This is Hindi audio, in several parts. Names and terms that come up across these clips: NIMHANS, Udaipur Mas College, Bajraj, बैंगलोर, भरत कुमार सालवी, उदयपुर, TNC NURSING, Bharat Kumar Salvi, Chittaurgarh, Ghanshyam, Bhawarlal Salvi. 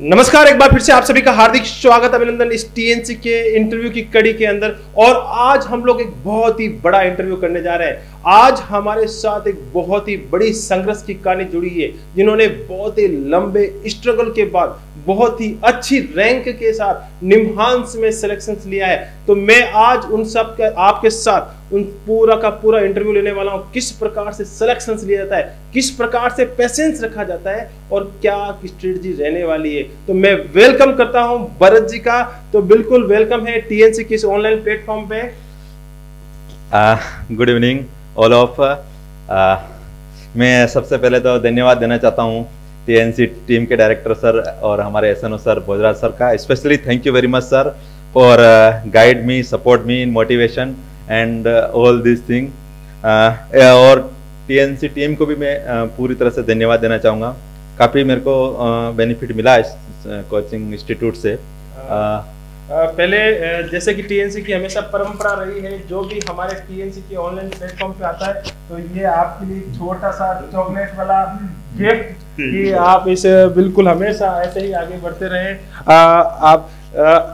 नमस्कार, एक बार फिर से आप सभी का हार्दिक स्वागत अभिनंदन इस टीएनसी के इंटरव्यू की कड़ी के अंदर। और आज हम लोग एक बहुत ही बड़ा इंटरव्यू करने जा रहे हैं। आज हमारे साथ एक बहुत ही बड़ी संघर्ष की कहानी जुड़ी है, जिन्होंने बहुत ही लंबे स्ट्रगल के बाद बहुत ही अच्छी रैंक के साथ निमहांस में सिलेक्शन लिया है। तो मैं आज उन सब का आपके साथ उन पूरा का पूरा इंटरव्यू लेने वाला हूं। किस प्रकार से सिलेक्शन लिया जाता है, किस प्रकार से पेशेंस रखा जाता है और क्या स्ट्रेटजी रहने वाली है। तो मैं वेलकम करता हूं भरत जी का। तो बिल्कुल वेलकम है टीएनसी के इस ऑनलाइन प्लेटफॉर्म पे। Good evening all of. मैं सबसे पहले तो धन्यवाद देना चाहता हूं टीएनसी टीम के डायरेक्टर सर और हमारे एसएनओ सर भोजराज सर का। Specially thank you very much sir for guide me, support me in motivation and all this thing. और टीएनसी टीम को भी मैं पूरी तरह से धन्यवाद देना चाहूँगा। काफ़ी मेरे को बेनिफिट मिला इस कोचिंग इंस्टीट्यूट से। पहले जैसे कि टीएनसी की हमेशा परंपरा रही है, जो भी हमारे टीएनसी के ऑनलाइन प्लेटफॉर्म पे आता है तो ये आपके लिए छोटा सा चॉकलेट वाला गिफ्ट कि आप इसे बिल्कुल हमेशा ऐसे ही आगे बढ़ते रहें। आप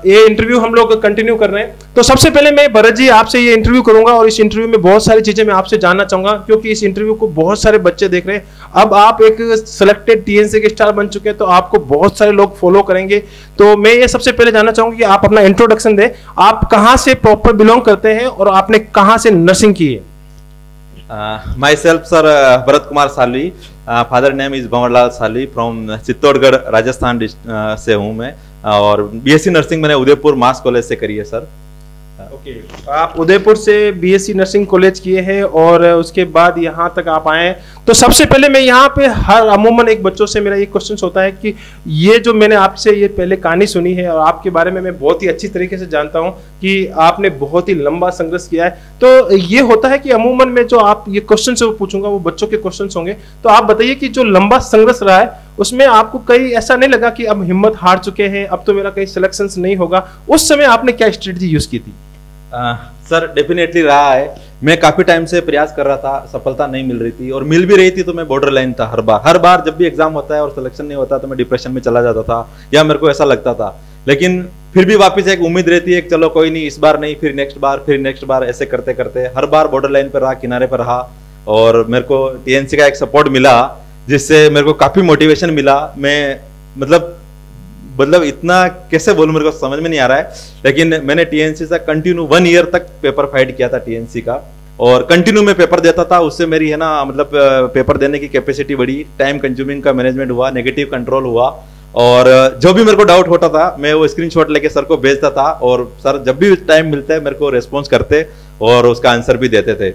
ये इंटरव्यू हम लोग कंटिन्यू कर रहे हैं। तो सबसे पहले मैं भरत जी आपसे ये इंटरव्यू करूंगा और इस इंटरव्यू में बहुत सारी चीजें मैं आपसे जानना चाहूंगा, क्योंकि इस इंटरव्यू को बहुत सारे बच्चे देख रहे हैं। अब आप एक सिलेक्टेड टीएनसी के स्टार बन चुके हैं, तो आपको बहुत सारे लोग फॉलो करेंगे। तो मैं ये सबसे पहले जानना चाहूंगा कि आप अपना इंट्रोडक्शन दें। आप कहाँ से प्रॉपर बिलोंग करते हैं और आपने कहाँ से नर्सिंग की है? Myself sir भरत कुमार सालवी, father name is Bhanwarlal Salvi, from Chittorgarh Rajasthan से हूँ मैं। और बीएससी नर्सिंग मैंने उदयपुर मास कॉलेज से करी है सर। ओके, आप उदयपुर से बीएससी नर्सिंग कॉलेज किए हैं और उसके बाद यहाँ तक आप आए हैं। तो सबसे पहले मैं यहाँ पे हर अमूमन एक बच्चों से मेरा ये क्वेश्चन होता है कि ये जो मैंने आपसे ये पहले कहानी सुनी है और आपके बारे में मैं बहुत ही अच्छी तरीके से जानता हूँ कि आपने बहुत ही लंबा संघर्ष किया है, तो ये होता है कि अमूमन मैं जो आप ये क्वेश्चन से वो पूछूंगा वो बच्चों के क्वेश्चन होंगे। तो आप बताइए कि जो लंबा संघर्ष रहा है उसमें आपको कहीं ऐसा नहीं लगा कि अब हिम्मत हार चुके हैं, अब तो मेरा कहीं सिलेक्शन नहीं होगा? उस समय आपने क्या स्ट्रेटजी यूज की थी? सर डेफिनेटली रहा है। मैं काफी टाइम से प्रयास कर रहा था, सफलता नहीं मिल रही थी, और मिल भी रही थी तो मैं बॉर्डर लाइन था। हर बार जब भी एग्जाम होता है और सिलेक्शन नहीं होता तो मैं डिप्रेशन में चला जाता था, या मेरे को ऐसा लगता था। लेकिन फिर भी वापस एक उम्मीद रहती है कि चलो कोई नहीं, इस बार नहीं फिर नेक्स्ट बार, फिर नेक्स्ट बार, ऐसे करते करते हर बार बॉर्डर लाइन पर रहा, किनारे पर रहा। और मेरे को टीएनसी का एक सपोर्ट मिला जिससे मेरे को काफ़ी मोटिवेशन मिला। मैं मतलब इतना कैसे बोलूँ, मेरे को समझ में नहीं आ रहा है। लेकिन मैंने टीएनसी से कंटिन्यू 1 ईयर तक पेपर फाइट किया था टीएनसी का, और कंटिन्यू मैं पेपर देता था। उससे मेरी है ना मतलब पेपर देने की कैपेसिटी बढ़ी, टाइम कंज्यूमिंग का मैनेजमेंट हुआ, नेगेटिव कंट्रोल हुआ। और जो भी मेरे को डाउट होता था मैं वो स्क्रीनशॉट लेके सर को भेजता था, और सर जब भी टाइम मिलता है मेरे को रेस्पॉन्स करते और उसका आंसर भी देते थे।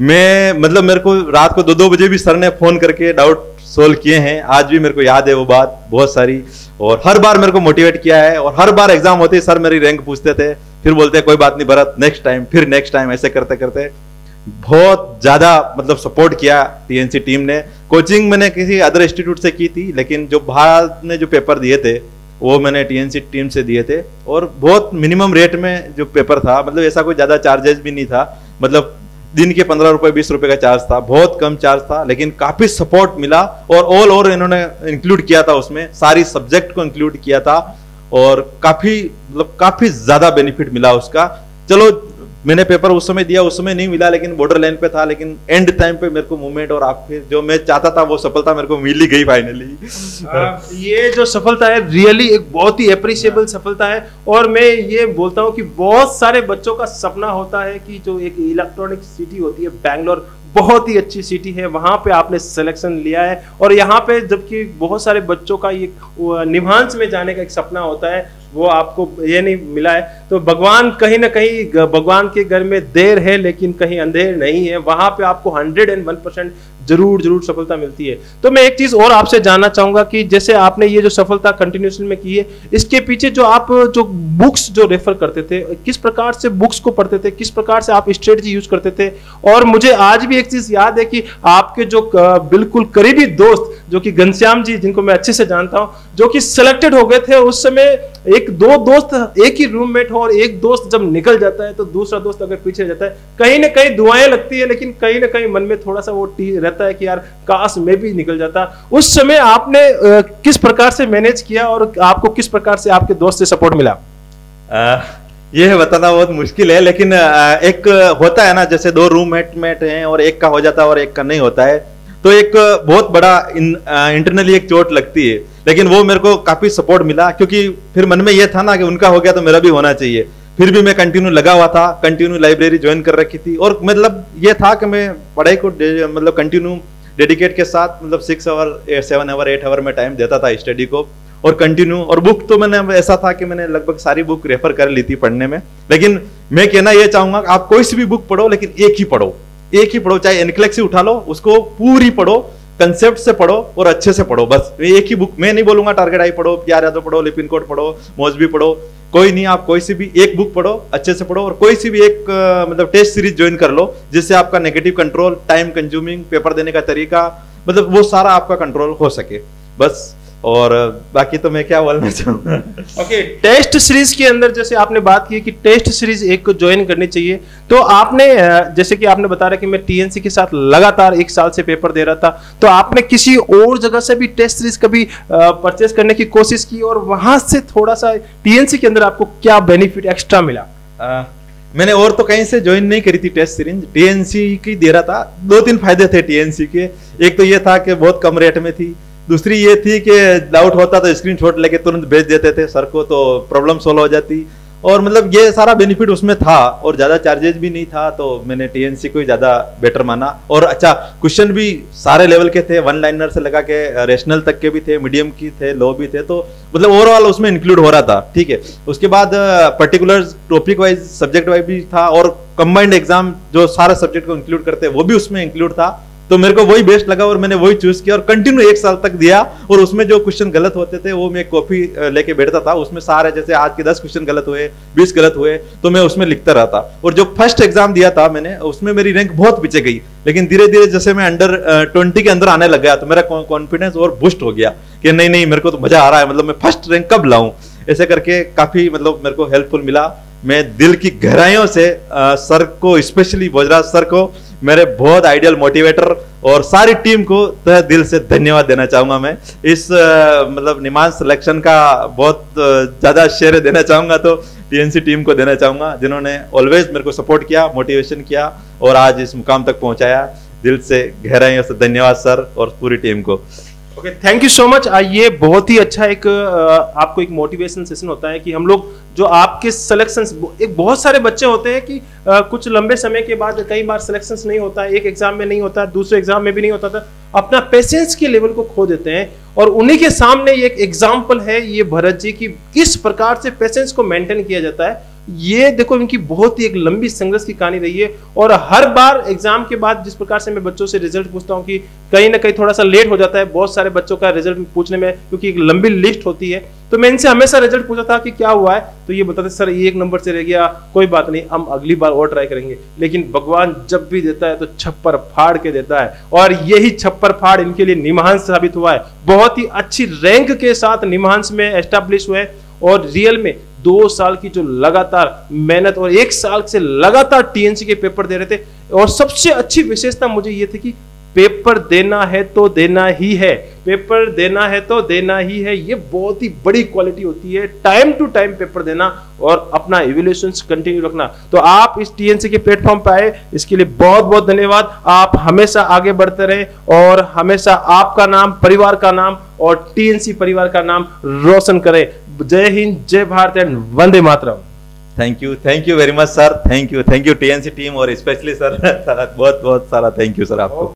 मैं मतलब मेरे को रात को 2-2 बजे भी सर ने फोन करके डाउट सोल्व किए हैं। आज भी मेरे को याद है वो बात बहुत सारी, और हर बार मेरे को मोटिवेट किया है। और हर बार एग्जाम होते ही सर मेरी रैंक पूछते थे, फिर बोलते कोई बात नहीं भरत, नेक्स्ट टाइम, फिर नेक्स्ट टाइम, ऐसे करते करते बहुत ज्यादा मतलब सपोर्ट किया टीएनसी टीम ने। कोचिंग मैंने किसी अदर इंस्टीट्यूट से की थी, लेकिन जो भारत ने जो पेपर दिए थे वो मैंने टीएनसी टीम से दिए थे, और बहुत मिनिमम रेट में जो पेपर था, मतलब ऐसा कोई ज्यादा चार्जेस भी नहीं था। मतलब दिन के 15 रुपए 20 रुपए का चार्ज था, बहुत कम चार्ज था, लेकिन काफी सपोर्ट मिला। और ऑल ओवर इन्होंने इंक्लूड किया था, उसमें सारी सब्जेक्ट को इंक्लूड किया था, और काफी मतलब काफी ज्यादा बेनिफिट मिला उसका। चलो मैंने पेपर उस समय दिया, उस समय नहीं मिला, लेकिन बॉर्डर लाइन पे था। लेकिन एंड टाइम पे मेरे को मूवमेंट और आप फिर जो मैं चाहता था वो सफलता मेरे को मिल ही गई फाइनली। ये जो सफलता है रियली एक बहुत ही एप्रिशिएबल सफलता है। और मैं ये बोलता हूँ कि बहुत सारे बच्चों का सपना होता है कि जो एक इलेक्ट्रॉनिक सिटी होती है, बैंगलोर बहुत ही अच्छी सिटी है, वहाँ पे आपने सिलेक्शन लिया है। और यहाँ पे जबकि बहुत सारे बच्चों का ये निमहांस में जाने का एक सपना होता है, वो आपको ये नहीं मिला है। तो भगवान कहीं ना कहीं, भगवान के घर में देर है लेकिन कहीं अंधेर नहीं है, वहाँ पे आपको 101% जरूर सफलता मिलती है। तो मैं एक चीज़ और आपसे जानना चाहूँगा कि जैसे आपने ये जो सफलता कंटिन्यूशन में की है, इसके पीछे जो आप जो बुक्स जो रेफर करते थे, किस प्रकार से बुक्स को पढ़ते थे, किस प्रकार से आप स्ट्रेटजी यूज करते थे? और मुझे आज भी एक चीज़ याद है कि आपके जो बिल्कुल करीबी दोस्त जो कि घनश्याम जी, जिनको मैं अच्छे से जानता हूँ, जो कि सिलेक्टेड हो गए थे उस समय एक दो दोस्त एक ही रूममेट हो और एक दोस्त जब निकल जाता है तो दूसरा दोस्त अगर पीछे जाता है, कहीं ना कहीं दुआएं लगती है, लेकिन कहीं ना कहीं मन में थोड़ा सा वो रहता है कि यार काश मैं भी निकल जाता। उस समय आपने किस प्रकार से मैनेज किया और आपको किस प्रकार से आपके दोस्त से सपोर्ट मिला? यह बताना बहुत मुश्किल है, लेकिन एक होता है ना, जैसे दो रूममेट हैं और एक का हो जाता है और एक का नहीं होता है, तो एक बहुत बड़ा इंटरनली एक चोट लगती है। लेकिन वो मेरे को काफी सपोर्ट मिला, क्योंकि फिर मन में यह था ना कि उनका हो गया तो मेरा भी होना चाहिए। फिर भी मैं कंटिन्यू लगा हुआ था, कंटिन्यू लाइब्रेरी ज्वाइन कर रखी थी, और मतलब ये था कि मैं पढ़ाई को मतलब कंटिन्यू डेडिकेट के साथ, मतलब 6 आवर 7 आवर 8 आवर में टाइम देता था स्टडी को, और कंटिन्यू। और बुक तो मैंने ऐसा था कि मैंने लगभग सारी बुक रेफर कर ली थी पढ़ने में। लेकिन मैं कहना यह चाहूंगा आप कोई सी भी बुक पढ़ो, लेकिन एक ही पढ़ो, चाहे एनक्लेक्सी उठा लो, उसको पूरी पढ़ो, कंसेप्ट से पढ़ो और अच्छे से पढ़ो। बस एक ही बुक, मैं नहीं बोलूंगा टारगेट आई पढ़ो, प्यार यादव पढ़ो, लिपिन कोड पढ़ो, मौजबी पढ़ो, कोई नहीं, आप कोई सी भी एक बुक पढ़ो, अच्छे से पढ़ो, और कोई सी भी एक मतलब टेस्ट सीरीज ज्वाइन कर लो, जिससे आपका negative control, time consuming, paper देने का तरीका, मतलब वो सारा आपका कंट्रोल हो सके, बस। और बाकी तो मैं क्या बोलना चाहूंगा। ओके, टेस्ट सीरीज के अंदर जैसे आपने बात की कि टेस्ट सीरीज एक को ज्वाइन करनी चाहिए, तो आपने जैसे कि आपने बता रहा कि मैं टीएनसी के साथ लगातार 1 साल से पेपर दे रहा था, तो आपने किसी और जगह से भी टेस्ट सीरीज कभी परचेस करने की कोशिश की, और वहां से थोड़ा सा टीएनसी के अंदर आपको क्या बेनिफिट एक्स्ट्रा मिला? मैंने और तो कहीं से ज्वाइन नहीं करी थी टेस्ट सीरीज, टीएनसी की दे रहा था। 2-3 फायदे थे टीएनसी के। एक तो ये था कि बहुत कम रेट में थी, दूसरी ये थी कि डाउट होता तो स्क्रीनशॉट लेके तुरंत भेज देते थे सर को, तो प्रॉब्लम सोल्व हो जाती, और मतलब ये सारा बेनिफिट उसमें था, और ज़्यादा चार्जेज भी नहीं था, तो मैंने टीएनसी को ही ज़्यादा बेटर माना। और अच्छा, क्वेश्चन भी सारे लेवल के थे, 1 लाइनर से लगा के रेशनल तक के भी थे, मीडियम की थे, लो भी थे, तो मतलब ओवरऑल उसमें इंक्लूड हो रहा था, ठीक है। उसके बाद particular topic wise, subject wise भी था, और कंबाइंड एग्जाम जो सारा सब्जेक्ट को इंक्लूड करते हैं वो भी उसमें इंक्लूड था, तो मेरे को वही बेस्ट लगा और मैंने वही चूज किया और कंटिन्यू 1 साल तक दिया। और उसमें जो क्वेश्चन गलत होते थे वो मैं कॉपी लेके बैठता था, उसमें सारे, जैसे आज के 10 क्वेश्चन गलत हुए, 20 गलत हुए, तो मैं उसमें लिखता रहा था। और जो फर्स्ट एग्जाम दिया था मैंने, उसमें मेरी रैंक बहुत पीछे गई, लेकिन धीरे धीरे जैसे मैं अंडर 20 के अंदर आने लग गया, तो मेरा कॉन्फिडेंस और बूस्ट हो गया कि नहीं नहीं, मेरे को तो मजा आ रहा है, मतलब मैं फर्स्ट रैंक कब लाऊं। ऐसे करके काफी मतलब मेरे को हेल्पफुल मिला। मैं दिल की गहराइयों से सर को, स्पेशली बजराज सर को, मेरे बहुत आइडियल मोटिवेटर, और सारी टीम को तहे दिल से धन्यवाद देना चाहूंगा। मैं इस मतलब निमान सिलेक्शन का बहुत ज्यादा श्रेय देना चाहूंगा, तो टीएनसी टीम को देना चाहूंगा, जिन्होंने ऑलवेज मेरे को सपोर्ट किया, मोटिवेशन किया और आज इस मुकाम तक पहुंचाया। दिल से गहराइयों से धन्यवाद सर और पूरी टीम को। Okay, thank you so much. ये बहुत ही अच्छा एक आपको एक मोटिवेशन सेशन होता है कि हम लोग जो आपके सिलेक्शंस, एक बहुत सारे बच्चे होते हैं कि कुछ लंबे समय के बाद कई बार सिलेक्शंस नहीं होता है, एक एग्जाम में नहीं होता, दूसरे एग्जाम में भी नहीं होता था, अपना पेशेंस के लेवल को खो देते हैं, और उन्हीं के सामने ये एक एग्जाम्पल है ये भरत जी की, किस प्रकार से पेशेंस को मेंटेन किया जाता है। ये देखो, इनकी बहुत ही एक लंबी संघर्ष की कहानी रही है, और हर बार एग्जाम के बाद जिस प्रकार से मैं बच्चों से रिजल्ट पूछता हूँ कि कहीं ना कहीं थोड़ा सा लेट हो जाता है बहुत सारे बच्चों का रिजल्ट पूछने में, क्योंकि एक लंबी लिस्ट होती है, तो मैं इनसे हमेशा रिजल्ट पूछा था कि क्या हुआ है, तो ये बताते सर ये 1 नंबर से रह गया, कोई बात नहीं, हम अगली बार और ट्राई करेंगे। लेकिन भगवान जब भी देता है तो छप्पर फाड़ के देता है, और यही छप्पर फाड़ इनके लिए निमहांस साबित हुआ है। बहुत ही अच्छी रैंक के साथ निमहांस में एस्टैब्लिश हुए, और रियल में 2 साल की जो लगातार मेहनत और 1 साल से लगातार टीएनसी के पेपर दे रहे थे, और सबसे अच्छी विशेषता मुझे ये थी कि पेपर देना है तो देना ही है, पेपर देना है तो देना ही है। ये बहुत ही बड़ी क्वालिटी होती है, टाइम टू टाइम पेपर देना और अपना इवोल्यूशन कंटिन्यू रखना। तो आप इस टीएनसी के प्लेटफॉर्म पर आए, इसके लिए बहुत बहुत धन्यवाद। आप हमेशा आगे बढ़ते रहें और हमेशा आपका नाम, परिवार का नाम और टीएनसी परिवार का नाम रोशन करें। जय हिंद, जय Bharat and Vande Mataram. Thank you very much sir, thank you TNC team और स्पेशली सर, बहुत बहुत सारा थैंक यू सर आपको।